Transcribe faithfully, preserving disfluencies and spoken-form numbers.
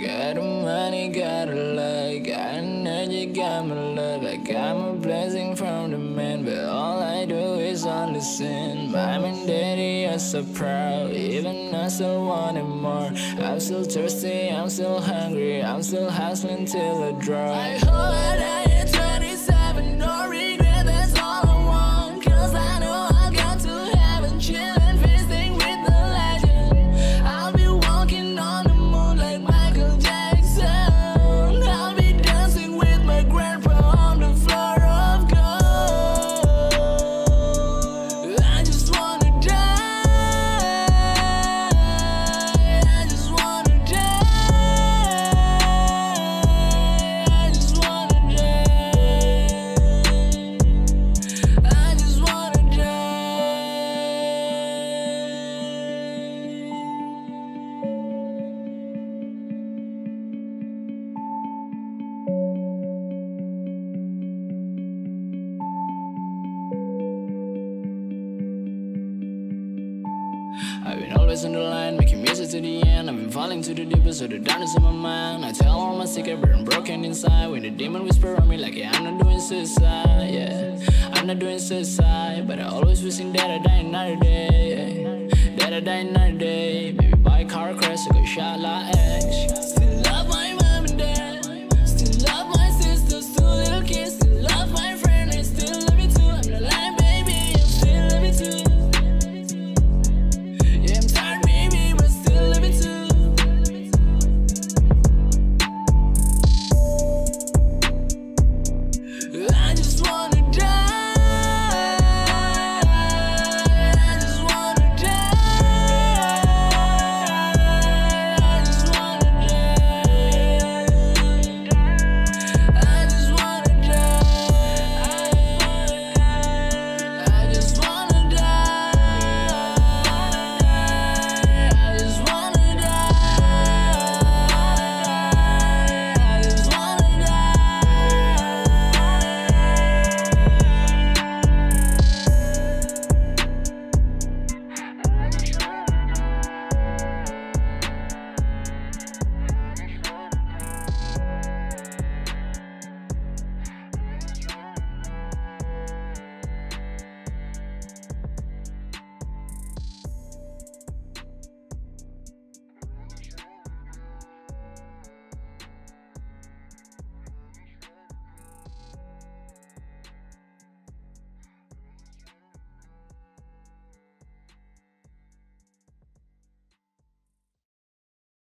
Got the money, got the love, got energy, got my love. I got my blessing from the man, but all I do is only sin. Mom and daddy are so proud, even I still wanted more. I'm still thirsty, I'm still hungry, I'm still hustling till I drop. I hope I die at twenty-seven, no regret, that's all I want. Cause I know I've got to heaven, chill. I've been always on the line, making music to the end. I've been falling to the deepest of the darkness of my mind. I tell all my secrets, but I'm broken inside. When the demon whispers on me like, yeah, I'm not doing suicide, yeah, I'm not doing suicide. But I always wishing that I die another day, yeah, that I die another day. Baby, by a car crash, I got shot like